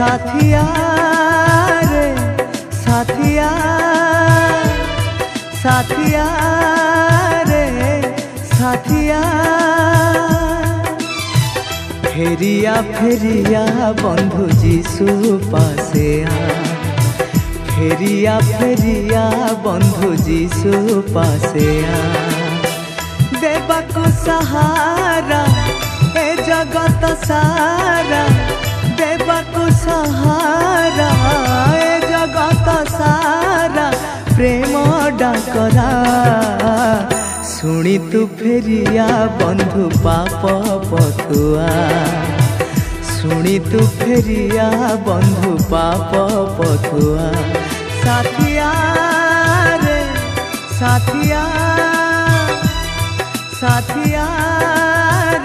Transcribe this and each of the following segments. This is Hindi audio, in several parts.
साथिया रे साथिया साथिया रे साथिया फेरिया फेरिया बंधु जीशु पासे आ फेरिया फेरिया बंधु जीशु पासे आ देबा को सहारा ए जगत सारा देबा को सहारा ए जगत सारा प्रेम डाकरा सुनी तू फेरिया बंधु पाप पथुआ सुनी तू फेरिया बंधु पाप पथुआ साथिया साथिया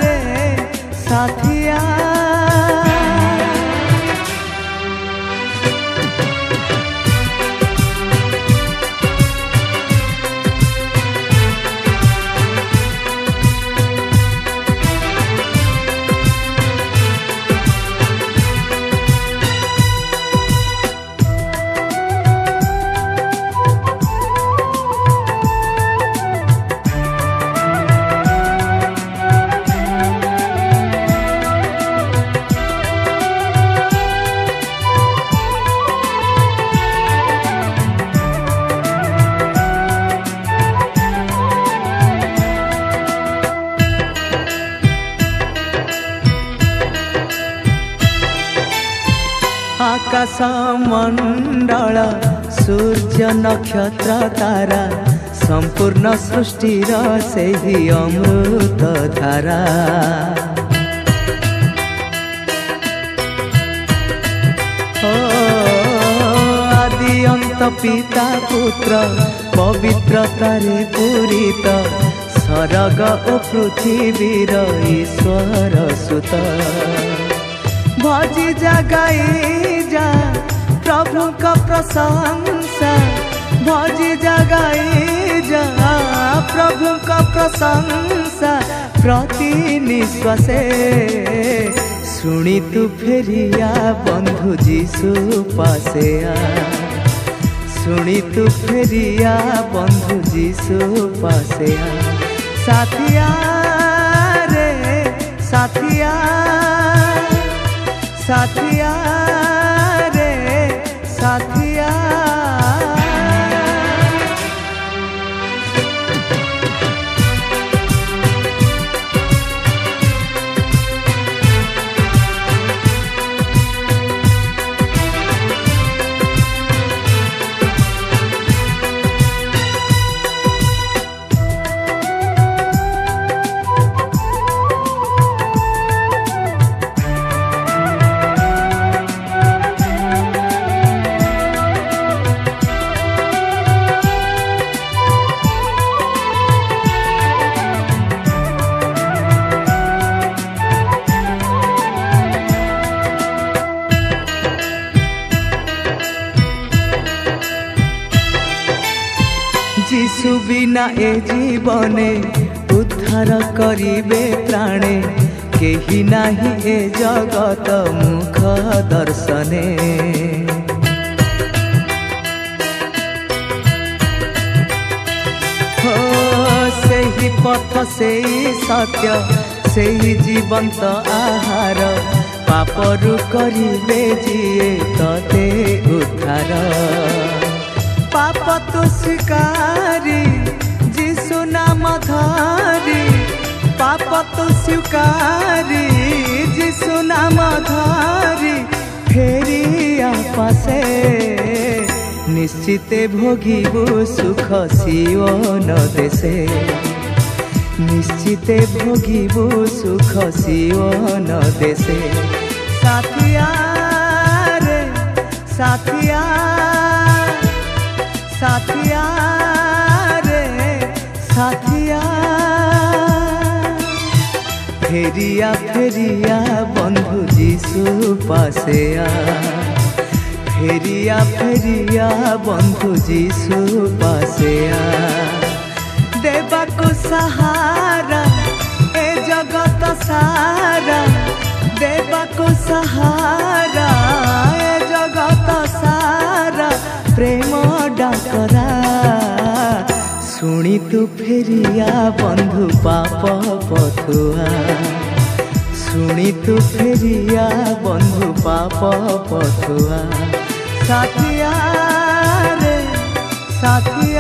रे साथिया आकाश मंडल सूर्य नक्षत्र तारा संपूर्ण सृष्टिर से ही अमृत धारा आदि अंत पिता पुत्र पवित्रतारे पूरित स्वर्ग ओ पृथ्वीर ईश्वर सुत भजी जगाई जा प्रभु का प्रशंसा भजी जगाई जा प्रभु का प्रशंसा प्रति निश्वासे सुनी तू फेरिया बंधु जीशु पासे आ सुनी तू फेरिया बंधु जीशु पासे आ साथिया साथिया रे साथिया जीशु बिना ए जीवने उद्धार करिबे प्राणे केही नाही ए जगत मुख दर्शने हो सेही पथ सेही सत्य सेही जीवंत आहार पापरू करिबे जिए तते उद्धार पाप तो स्वीकारी जीशु नाम धारी पाप तो स्वीकारी जीशु नाम धारी फेरिया पासे निश्चित भोगीबू सुख सियोन देशे निश्चित भोगीबू सुख सियोन देशे साथिया साथिया रे साथिया फेरिया फेरिया बंधु जीशु पासे आ फेरिया फेरिया बंधु जीशु पासे आ देबा को सहारा ए जगत सारा देबा को सहारा परा सुनी तू फेरिया बंधु पाप पथुआ सुनी तू फेरिया बंधु पाप पथुआ साथिया रे साथिया।